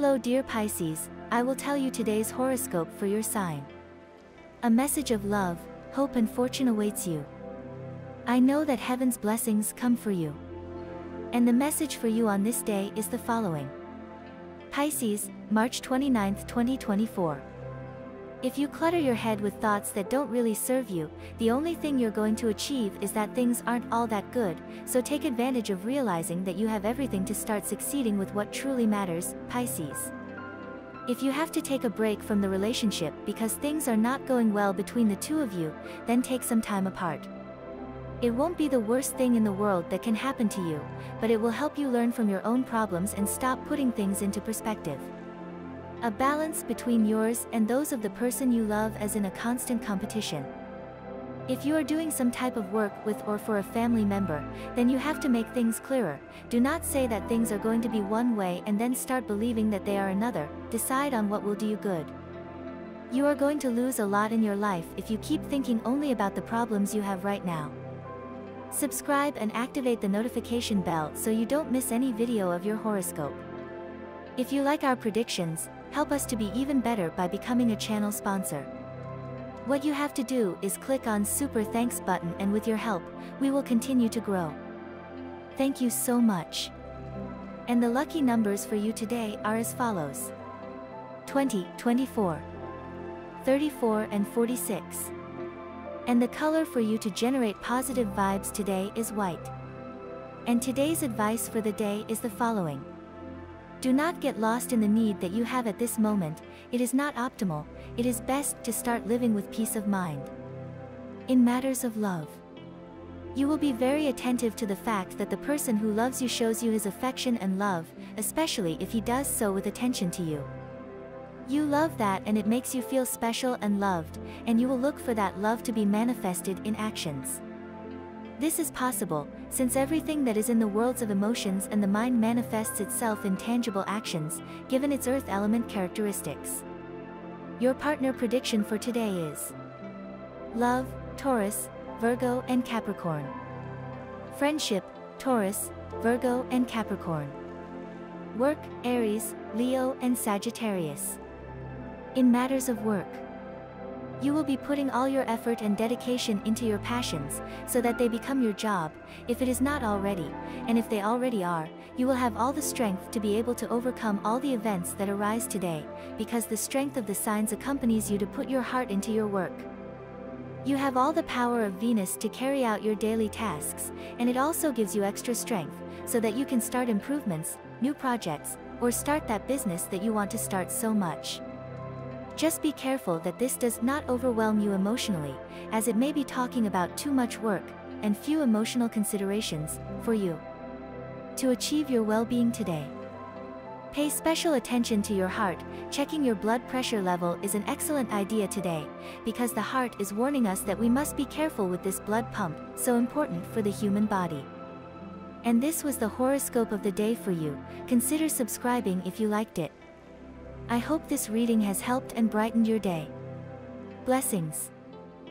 Hello dear Pisces, I will tell you today's horoscope for your sign. A message of love, hope and fortune awaits you. I know that heaven's blessings come for you. And the message for you on this day is the following. Pisces, March 29, 2024. If you clutter your head with thoughts that don't really serve you, the only thing you're going to achieve is that things aren't all that good, so take advantage of realizing that you have everything to start succeeding with what truly matters, Pisces. If you have to take a break from the relationship because things are not going well between the two of you, then take some time apart. It won't be the worst thing in the world that can happen to you, but it will help you learn from your own problems and stop putting things into perspective. A balance between yours and those of the person you love as in a constant competition. If you are doing some type of work with or for a family member, then you have to make things clearer. Do not say that things are going to be one way and then start believing that they are another. Decide on what will do you good. You are going to lose a lot in your life if you keep thinking only about the problems you have right now. Subscribe and activate the notification bell so you don't miss any video of your horoscope. If you like our predictions, help us to be even better by becoming a channel sponsor. What you have to do is click on Super Thanks button, and with your help, we will continue to grow. Thank you so much. And the lucky numbers for you today are as follows. 20, 24, 34 and 46. And the color for you to generate positive vibes today is white. And today's advice for the day is the following. Do not get lost in the need that you have at this moment, it is not optimal, it is best to start living with peace of mind. In matters of love, you will be very attentive to the fact that the person who loves you shows you his affection and love, especially if he does so with attention to you. You love that and it makes you feel special and loved, and you will look for that love to be manifested in actions. This is possible, since everything that is in the worlds of emotions and the mind manifests itself in tangible actions, given its earth element characteristics. Your partner prediction for today is Love, Taurus, Virgo and Capricorn. Friendship, Taurus, Virgo and Capricorn. Work, Aries, Leo and Sagittarius. In matters of work, you will be putting all your effort and dedication into your passions, so that they become your job, if it is not already, and if they already are, you will have all the strength to be able to overcome all the events that arise today, because the strength of the signs accompanies you to put your heart into your work. You have all the power of Venus to carry out your daily tasks, and it also gives you extra strength, so that you can start improvements, new projects, or start that business that you want to start so much. Just be careful that this does not overwhelm you emotionally, as it may be talking about too much work, and few emotional considerations, for you. To achieve your well-being today, pay special attention to your heart. Checking your blood pressure level is an excellent idea today, because the heart is warning us that we must be careful with this blood pump, so important for the human body. And this was the horoscope of the day for you. Consider subscribing if you liked it. I hope this reading has helped and brightened your day. Blessings.